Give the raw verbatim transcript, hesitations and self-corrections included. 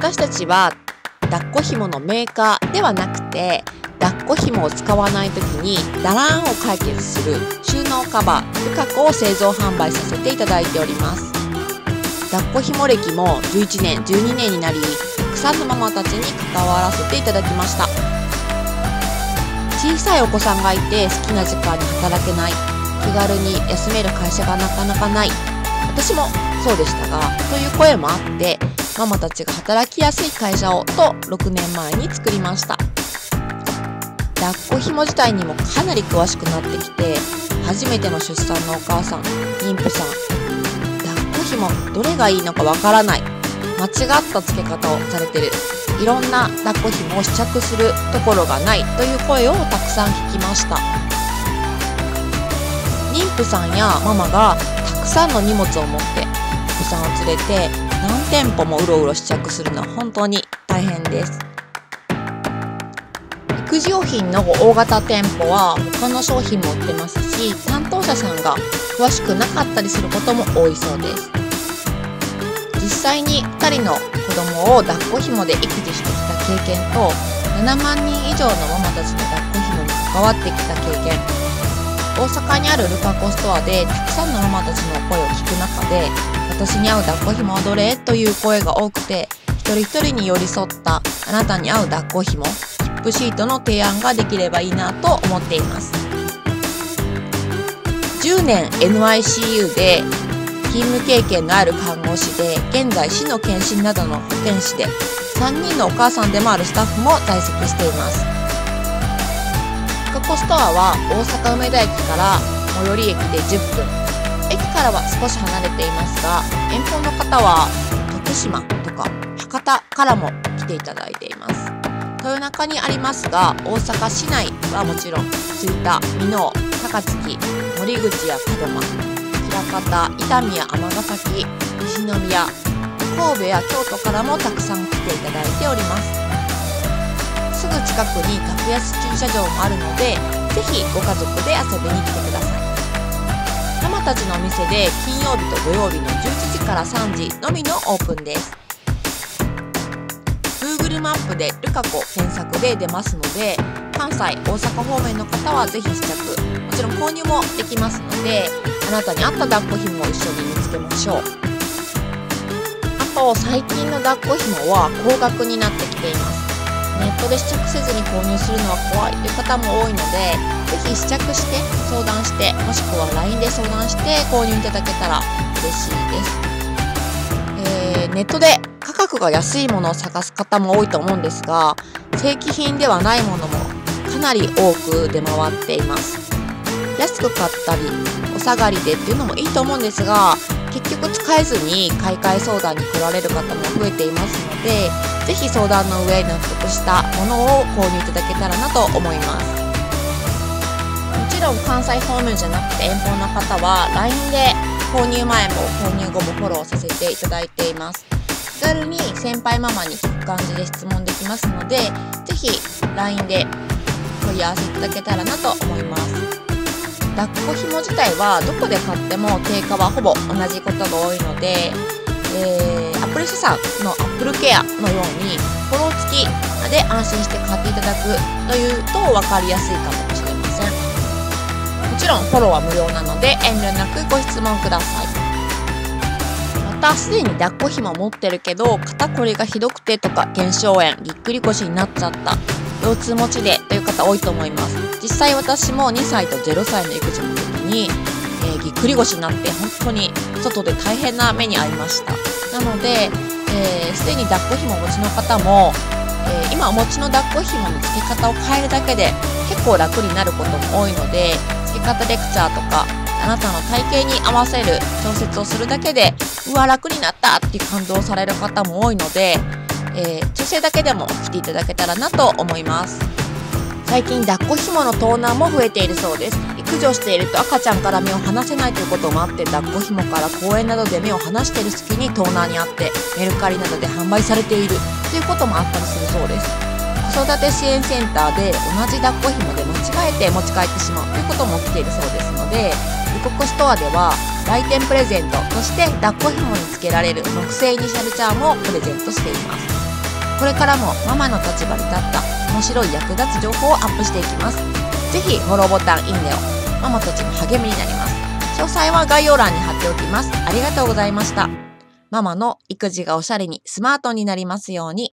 私たちは抱っこ紐のメーカーではなくて、抱っこ紐を使わない時にダラーンを解決する収納カバールカコを製造販売させていただいております。抱っこ紐歴もじゅういちねんじゅうにねんになり、草のママたちに関わらせていただきました。小さいお子さんがいて好きな時間に働けない、気軽に休める会社がなかなかない、私もそうでしたが、という声もあって、ママたちが働きやすい会社をとろくねんまえに作りました。抱っこ紐自体にもかなり詳しくなってきて、初めての出産のお母さん、妊婦さん、抱っこ紐どれがいいのかわからない、間違った付け方をされてる、いろんな抱っこ紐を試着するところがないという声をたくさん聞きました。妊婦さんやママがたくさんの荷物を持ってお子さんを連れて何店舗もうろうろ試着するのは本当に大変です。育児用品の大型店舗は他の商品も売ってますし、担当者さんが詳しくなかったりすることも多いそうです。実際にふたりの子供を抱っこ紐で育児してきた経験と、ななまんにん以上のママたちの抱っこ紐に関わってきた経験、大阪にあるルカコストアでたくさんのママたちの声を聞く中で、私に合う抱っこ紐はどれ？という声が多くて、一人一人に寄り添ったあなたに合う抱っこ紐、ヒップシートの提案ができればいいなと思っています。じゅうねん エヌアイシーユー で勤務経験のある看護師で、現在市の検診などの保健師で、さんにんのお母さんでもあるスタッフも在籍しています。ルカコストアは大阪梅田駅から最寄り駅でじゅっぷん、駅からは少し離れていますが、遠方の方は徳島とか博多からも来ていただいています。豊中にありますが、大阪市内はもちろん吹田、箕面、高槻、森口や門真、博多、伊丹や尼崎、西宮、神戸や京都からもたくさん来ていただいております。すぐ近くに格安駐車場もあるので、ぜひご家族で遊びに来てください。ママたちのお店で金曜日と土曜日のじゅういちじからさんじのみのオープンです。 Google マップでルカコ検索で出ますので、関西、大阪方面の方はぜひ試着、もちろん購入もできますので、あなたに合った抱っこ紐を一緒に見つけましょう。あと、最近の抱っこ紐は高額になってきています。ネットで試着せずに購入するのは怖いという方も多いので、ぜひ試着して相談して、もしくは ライン で相談して購入いただけたら嬉しいです、えー、ネットで価格が安いものを探す方も多いと思うんですが、正規品ではないものもかなり多く出回っています。安く買ったりお下がりでっていうのもいいと思うんですが、結局使えずに買い替え相談に来られる方も増えていますので、ぜひ相談の上納得したものを購入いただけたらなと思います。もちろん関西方面じゃなくて遠方の方は ライン で購入前も購入後もフォローさせていただいています。気軽に先輩ママに聞く感じで質問できますので、ぜひ ライン で問い合わせいただけたらなと思います。抱っこ紐自体はどこで買っても定価はほぼ同じことが多いので、えー、アップル社さんのアップルケアのようにフォロー付きで安心して買っていただくというと分かりやすいかもしれません。もちろんフォローは無料なので遠慮なくご質問ください。また、すでに抱っこ紐持ってるけど肩こりがひどくてとか、腱鞘炎、ぎっくり腰になっちゃった、腰痛持ちでという方多いと思います。実際私もにさいとぜろさいの育児の時に、えー、ぎっくり腰になって本当に外で大変な目に遭いました。なので、えー、既に抱っこ紐をお持ちの方も、えー、今お持ちの抱っこ紐の付け方を変えるだけで結構楽になることも多いので、付け方レクチャーとかあなたの体型に合わせる調節をするだけで、うわ楽になったっていう感動をされる方も多いので、えー、女性だけでも来ていただけたらなと思います。最近抱っこ紐の盗難も増えているそうです。育児をしていると赤ちゃんから目を離せないということもあって、抱っこ紐から公園などで目を離している隙に盗難にあって、メルカリなどで販売されているということもあったりするそうです。子育て支援センターで同じ抱っこ紐で間違えて持ち帰ってしまうということも起きているそうですので、ルカコストアでは来店プレゼントとして抱っこ紐につけられる木製イニシャルチャームをプレゼントしています。これからもママの立場に立った面白い役立つ情報をアップしていきます。ぜひフォローボタン、いいねを。ママたちの励みになります。詳細は概要欄に貼っておきます。ありがとうございました。ママの育児がおしゃれにスマートになりますように。